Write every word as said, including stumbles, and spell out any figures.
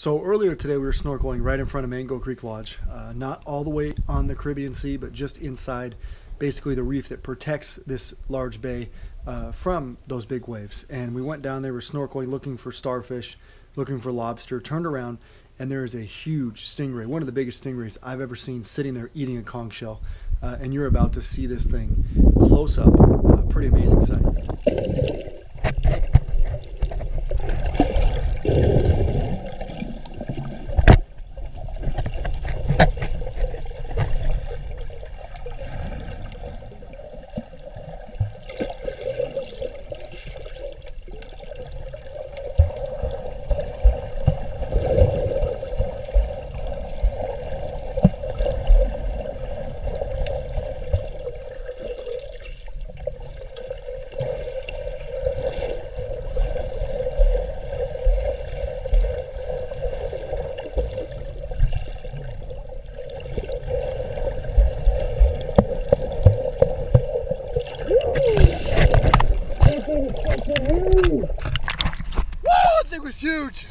So earlier today we were snorkeling right in front of Mango Creek Lodge, uh, not all the way on the Caribbean Sea, but just inside basically the reef that protects this large bay uh, from those big waves. And we went down there, we were snorkeling, looking for starfish, looking for lobster, turned around, and there is a huge stingray, one of the biggest stingrays I've ever seen, sitting there eating a conch shell. Uh, and you're about to see this thing close up. Uh, pretty amazing sight. Woo! That thing was huge!